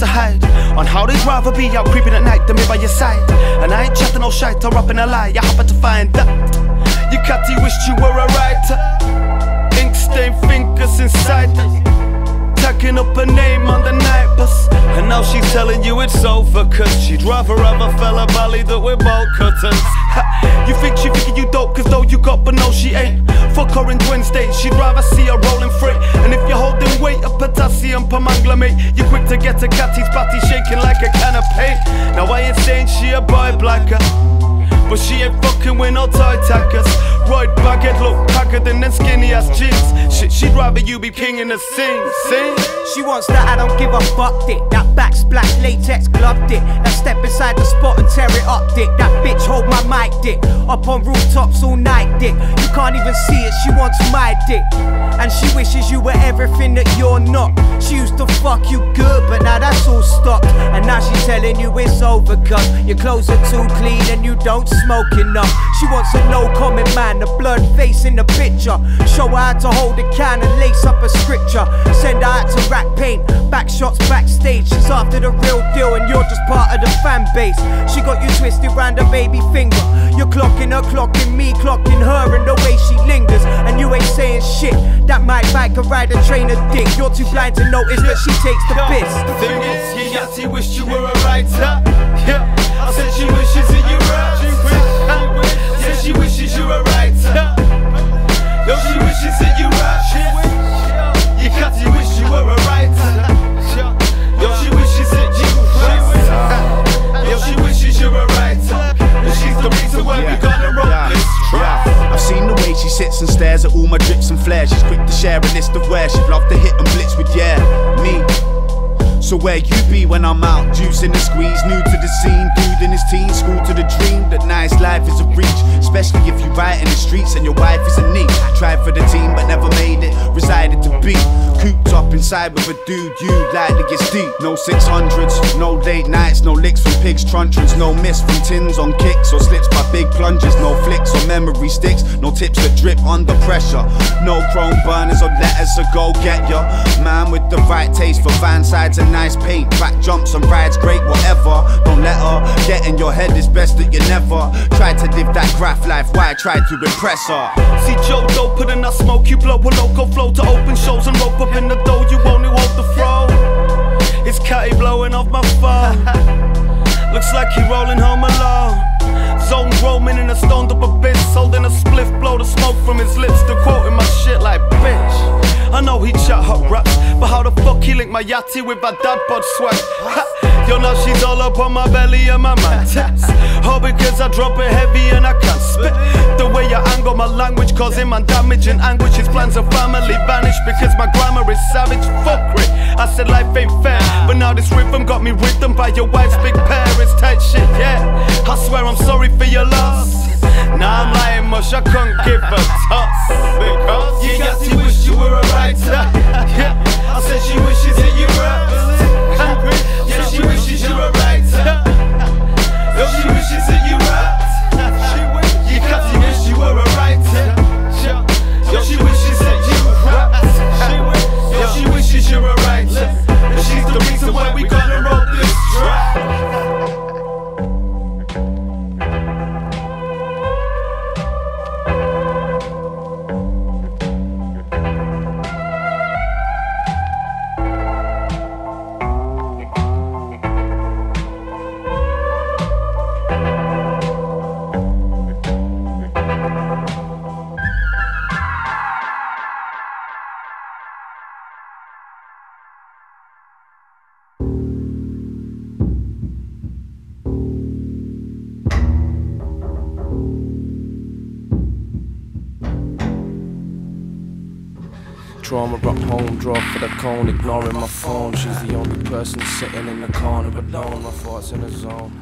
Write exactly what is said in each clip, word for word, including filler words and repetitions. to hide on how they'd rather be out creeping at night than me by your side. And I ain't chatting no shite or rapping a lie. I happen to find that you catty wished you were a writer. Ink stained fingers inside her, tacking up her name on the night bus. And now she's telling you it's over, cause she'd rather have a fella valley that we're bolt cutters. Ha, you think she thinking you dope, cause though you got but no she ain't. Fuck her in Wednesday, she'd rather see her rolling free. And if you're holding weight of potassium permanglamate, you're quick to get a catty's batty shaking like a can of paint. Now I ain't saying she a boy blacker, but she ain't fucking with no toy tackers. Roid bagged, look packer than them skinny ass jeans. Shit, she'd rather you be king in the scene, see? She wants that, I don't give a fuck dick. That backsplash latex glove dick. Now step inside the spot and tear it up dick. That bitch hold my mic dick. Up on rooftops all night dick. You can't even see it, she wants my dick. And she wishes you were everything that you're not. She used to fuck you good, but now that's all stopped. And now she's telling you it's over cause your clothes are too clean and you don't smoke enough. She wants a no comment man, a blurred face in the picture. Show her how to hold a can and lace up a scripture. Send her out to rack paint, back shots backstage. She's after the real deal and you're just part of the fan base. She got you twisted round her baby finger. You're clocking her, clocking me, clocking her and the way she lingers. And you ain't saying shit, that my bike can ride a train of dick. You're too blind to notice that she takes the piss. The thing is, you yatty wished you were a writer. Yeah, I said she wishes that you were a writer. I said she wishes you were a writer. No, she wishes that you were a writer. You yatty wish you were a writer. Yo, she wishes that you were. Yo, she wishes you were a writer. And she's the reason why we gonna roll this track. I've seen the way she sits and stares at all my drips and flares. She's quick to share a list of where she'd love to hit and blitz with, yeah, me. So where you be when I'm out, juicing the squeeze, new to the scene, dude in his teens, school to the dream, that nice life is a reach, especially if you write in the streets and your wife is a neat. Tried for the team but never made it, resided to be cooped up inside with a dude, you likely gets deep. No six hundreds, no late nights, no licks from pigs, truncheons, no miss from tins on kicks or slips by big plunges, no flicks or memory sticks, no tips that drip under pressure, no chrome burners or letters, so go get ya. Man with the right taste for van sides and nice paint, back jumps and rides great, whatever. Don't let her get in your head, it's best that you never try to live that graph life, why I try to impress her. See Joe doper than I smoke, you blow a local flow to open shows and rope up in the dough, you only hold the throw. It's Catty blowing off my phone. Looks like he rolling home alone. Zone roaming in a stoned up abyss, holding a spliff, blow the smoke from his lips. They're quoting my shit like bitch. I know he chat hot raps, but how the fuck he linked my yatty with my dad bod swag? Ha, yo, now she's all up on my belly and my man taps. All because I drop it heavy and I can't spit. The way I angle my language causing man damage and anguish. His plans of family vanish because my grammar is savage. Fuck it, I said life ain't fair, but now this rhythm got me rhythm by your wife's big pair. It's tight shit, yeah, I swear I'm sorry for your loss. Now I'm lying mush, I can't give a toss. Because you yatty wished you were a writer. Yeah, I said she wishes that you were a. Yeah, she wishes you were a writer. No, she wishes that you were. You yatty wish you were a writer. Yo, she wishes that you were. Yo, she wishes you were a writer. And she's the reason why we gonna roll this track. Trauma rock home, draw for the cone, ignoring my phone. She's the only person sitting in the corner alone. My thoughts in a zone.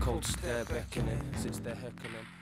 Cold stare beckoning, sits there heckling.